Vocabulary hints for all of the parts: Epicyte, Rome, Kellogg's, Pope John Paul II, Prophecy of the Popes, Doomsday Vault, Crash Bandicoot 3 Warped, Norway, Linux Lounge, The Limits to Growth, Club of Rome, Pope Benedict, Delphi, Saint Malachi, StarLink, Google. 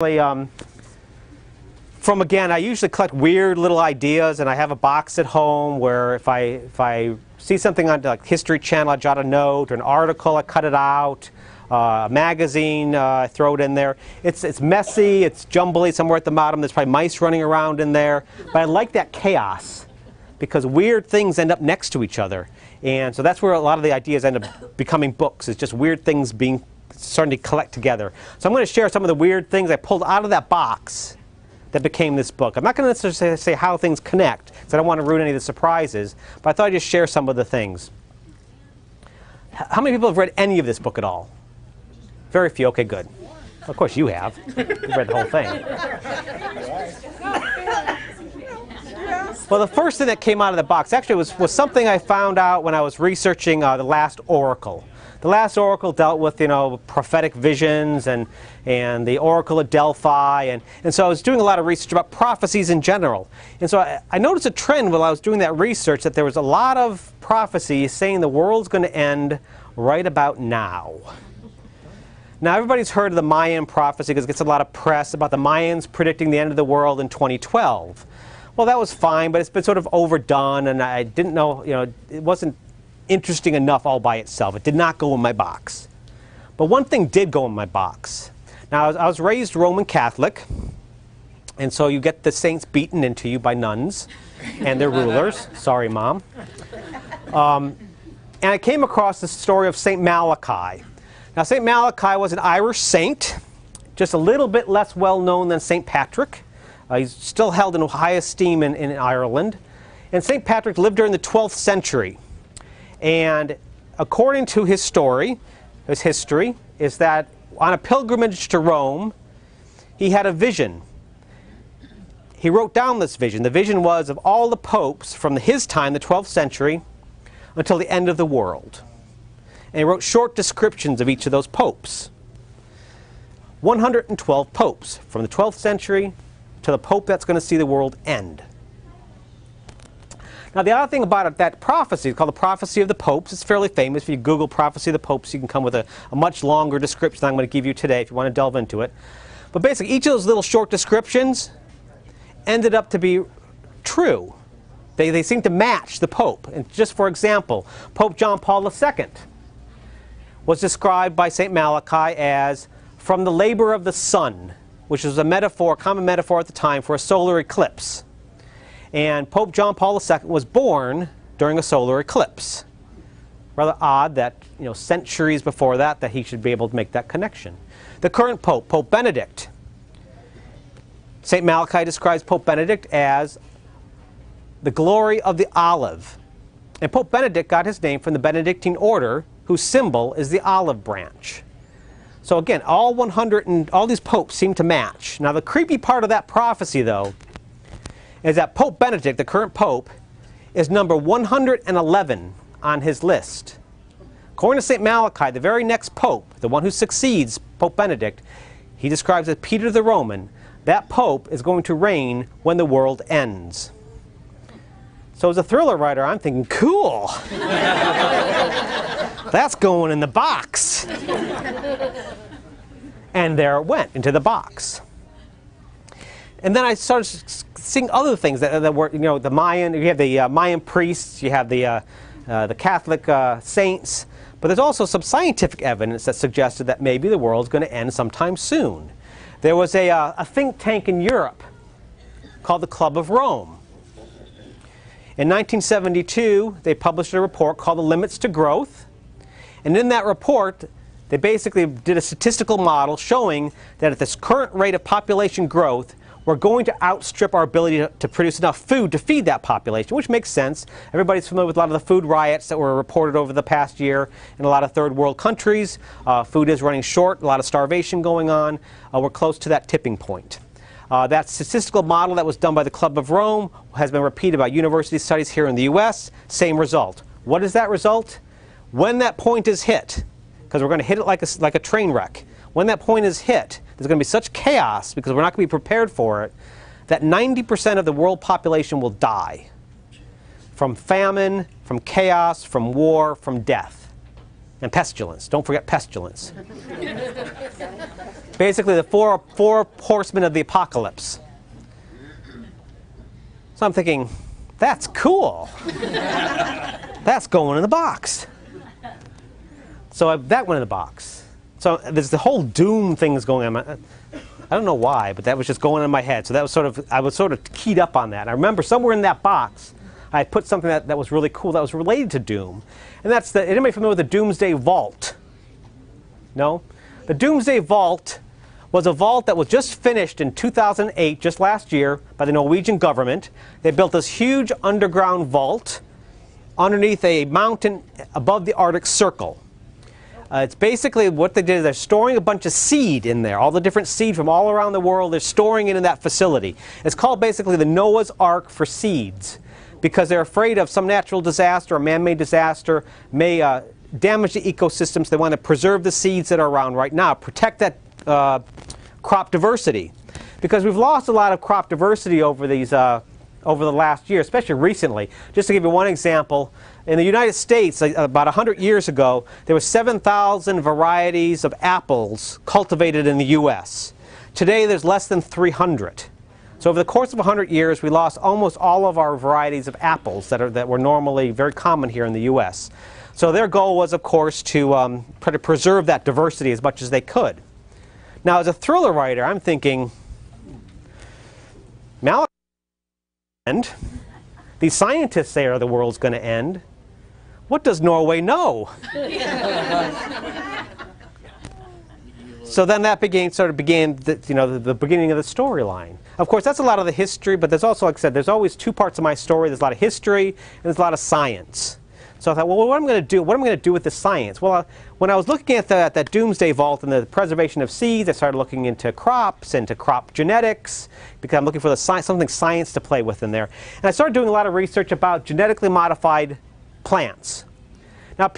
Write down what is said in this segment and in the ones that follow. From again, I usually collect weird little ideas, and I have a box at home where if I see something on like History Channel, I jot a note, or an article, I cut it out, a magazine, I throw it in there. It's messy, it's jumbly. Somewhere at the bottom, there's probably mice running around in there. But I like that chaos because weird things end up next to each other, and so that's where a lot of the ideas end up becoming books. It's just weird things being starting to collect together. So I'm going to share some of the weird things I pulled out of that box that became this book. I'm not going to necessarily say how things connect, because I don't want to ruin any of the surprises, but I thought I'd just share some of the things. How many people have read any of this book at all? Very few. Okay, good. Of course you have. You've read the whole thing. Well, the first thing that came out of the box actually was something I found out when I was researching The Last Oracle. The Last Oracle dealt with, you know, prophetic visions and the Oracle of Delphi, and so I was doing a lot of research about prophecies in general. And so I noticed a trend while I was doing that research that there was a lot of prophecies saying the world's going to end right about now. Now, everybody's heard of the Mayan prophecy because it gets a lot of press about the Mayans predicting the end of the world in 2012. Well, that was fine, but it's been sort of overdone, and I didn't know, you know, it wasn't interesting enough all by itself. It did not go in my box. But one thing did go in my box. Now, I was raised Roman Catholic, and so you get the saints beaten into you by nuns and their rulers. Sorry, Mom. And I came across the story of Saint Malachi. Now, Saint Malachi was an Irish saint, just a little bit less well-known than Saint Patrick. He's still held in high esteem in Ireland. And Saint Patrick lived during the 12th century. And according to his story, his history, is that on a pilgrimage to Rome, he had a vision. He wrote down this vision. The vision was of all the popes from his time, the 12th century, until the end of the world. And he wrote short descriptions of each of those popes. 112 popes, from the 12th century to the pope that's going to see the world end. Now, the other thing about it, that prophecy, it's called the Prophecy of the Popes. It's fairly famous. If you Google Prophecy of the Popes, you can come with a much longer description than I'm going to give you today if you want to delve into it. But basically, each of those little short descriptions ended up to be true. They seem to match the Pope. And just for example, Pope John Paul II was described by St. Malachi as from the labor of the sun, which was a metaphor, a common metaphor at the time for a solar eclipse. And Pope John Paul II was born during a solar eclipse. Rather odd that, you know, centuries before that he should be able to make that connection. The current Pope, Pope Benedict. St. Malachi describes Pope Benedict as the glory of the olive. And Pope Benedict got his name from the Benedictine order, whose symbol is the olive branch. So again, all these popes seem to match. Now, the creepy part of that prophecy, though, is that Pope Benedict, the current Pope, is number 111 on his list. According to St. Malachi, the very next Pope, the one who succeeds Pope Benedict, he describes as Peter the Roman. That Pope is going to reign when the world ends. So as a thriller writer, I'm thinking, cool! That's going in the box! And there it went, into the box. And then I started seeing other things that were, you know, the Mayan, you have the Mayan priests, you have the Catholic saints, but there's also some scientific evidence that suggested that maybe the world's going to end sometime soon. There was a think tank in Europe called the Club of Rome. In 1972, they published a report called The Limits to Growth, and in that report, they basically did a statistical model showing that at this current rate of population growth, we're going to outstrip our ability to produce enough food to feed that population, which makes sense. Everybody's familiar with a lot of the food riots that were reported over the past year in a lot of third world countries. Food is running short, a lot of starvation going on. We're close to that tipping point. That statistical model that was done by the Club of Rome has been repeated by university studies here in the US. Same result. What is that result? When that point is hit, because we're going to hit it like a train wreck, when that point is hit, there's going to be such chaos, because we're not going to be prepared for it, that 90% of the world population will die from famine, from chaos, from war, from death. and pestilence. Don't forget pestilence. Basically, the four horsemen of the apocalypse. So I'm thinking, that's cool. That's going in the box. So that went in the box. So there's the whole doom thing's going on. I don't know why, but that was just going in my head. So that was I was sort of keyed up on that. And I remember somewhere in that box, I put something that was really cool that was related to doom. And that's anybody familiar with the Doomsday Vault? No? The Doomsday Vault was a vault that was just finished in 2008, just last year, by the Norwegian government. They built this huge underground vault underneath a mountain above the Arctic Circle. It's basically what they did is they're storing a bunch of seed in there, all the different seed from all around the world. They're storing it in that facility. It's called basically the Noah's Ark for seeds, because they're afraid of some natural disaster or man-made disaster may damage the ecosystems. They want to preserve the seeds that are around right now, protect that crop diversity, because we've lost a lot of crop diversity over these over the last year, especially recently. Just to give you one example, in the United States, about 100 years ago, there were 7,000 varieties of apples cultivated in the U.S. Today, there's less than 300. So over the course of 100 years, we lost almost all of our varieties of apples that were normally very common here in the U.S. So their goal was, of course, to try to preserve that diversity as much as they could. Now, as a thriller writer, I'm thinking, Malachi, these scientists say the world's going to end. What does Norway know? So then that sort of began the beginning of the storyline. Of course, that's a lot of the history, but there's also, like I said, there's always two parts of my story. There's a lot of history and there's a lot of science. So I thought, well, what am I going to do with the science? Well, when I was looking at that Doomsday Vault and the preservation of seeds, I started looking into crops, into crop genetics, because I'm looking for something science to play with in there. And I started doing a lot of research about genetically modified plants. Now,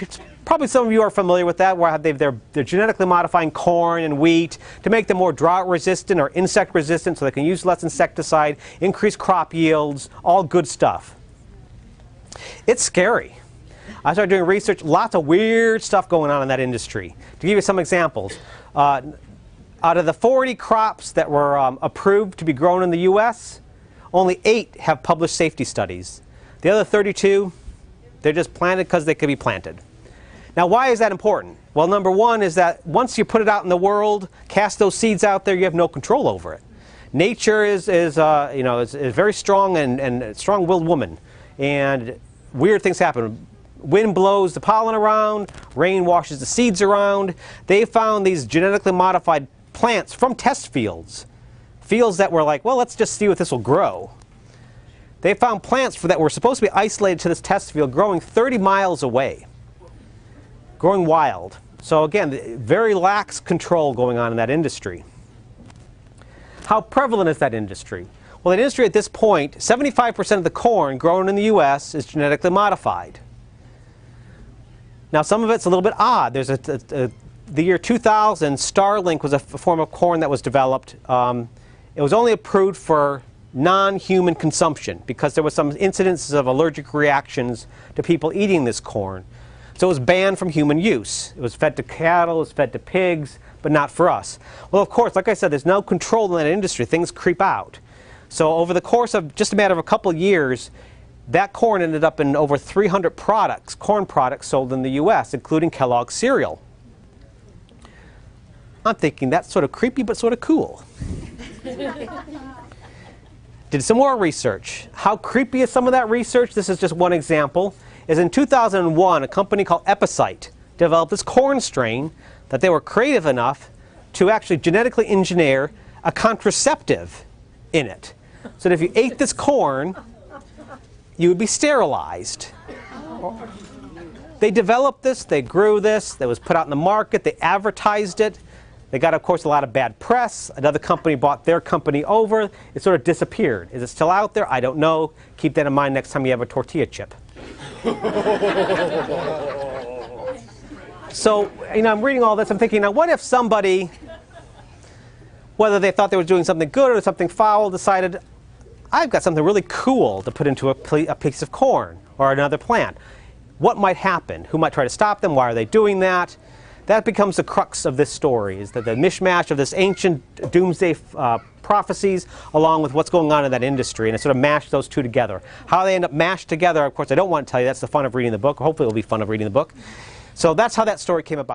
probably some of you are familiar with that, where they're genetically modifying corn and wheat to make them more drought-resistant or insect-resistant, so they can use less insecticide, increase crop yields, all good stuff. It's scary. I started doing research, lots of weird stuff going on in that industry. To give you some examples, out of the 40 crops that were approved to be grown in the U.S., only 8 have published safety studies. The other 32, they're just planted because they could be planted. Now, why is that important? Well, number one is that once you put it out in the world, cast those seeds out there, you have no control over it. Nature is very strong and strong-willed woman, and weird things happen. Wind blows the pollen around, rain washes the seeds around. They found these genetically modified plants from test fields. Fields that were like, well, let's just see what this will grow. They found plants that were supposed to be isolated to this test field growing 30 miles away, growing wild. So again, very lax control going on in that industry. How prevalent is that industry? Well, that industry at this point, 75% of the corn grown in the U.S. is genetically modified. Now, some of it's a little bit odd. There's the year 2000, StarLink was a form of corn that was developed. It was only approved for non-human consumption because there were some incidences of allergic reactions to people eating this corn. So it was banned from human use. It was fed to cattle, it was fed to pigs, but not for us. Well, of course, like I said, there's no control in that industry. Things creep out. So over the course of just a matter of a couple years, that corn ended up in over 300 products, corn products sold in the U.S., including Kellogg's cereal. I'm thinking that's sort of creepy, but sort of cool. Did some more research. How creepy is some of that research? This is just one example. Is in 2001, a company called Epicyte developed this corn strain that they were creative enough to actually genetically engineer a contraceptive in it. So that if you ate this corn, you would be sterilized. They developed this, they grew this, that was put out in the market, they advertised it. They got, of course, a lot of bad press. Another company bought their company over. It sort of disappeared. Is it still out there? I don't know. Keep that in mind next time you have a tortilla chip. So, I'm reading all this, I'm thinking, now what if somebody, whether they thought they were doing something good or something foul, decided, I've got something really cool to put into a piece of corn or another plant. what might happen, who might try to stop them, why are they doing that? That becomes the crux of this story, is that the mishmash of this ancient doomsday prophecies along with what's going on in that industry, and I sort of mash those two together. How they end up mashed together, of course, I don't want to tell you. That's the fun of reading the book. Hopefully it'll be fun of reading the book. So that's how that story came about.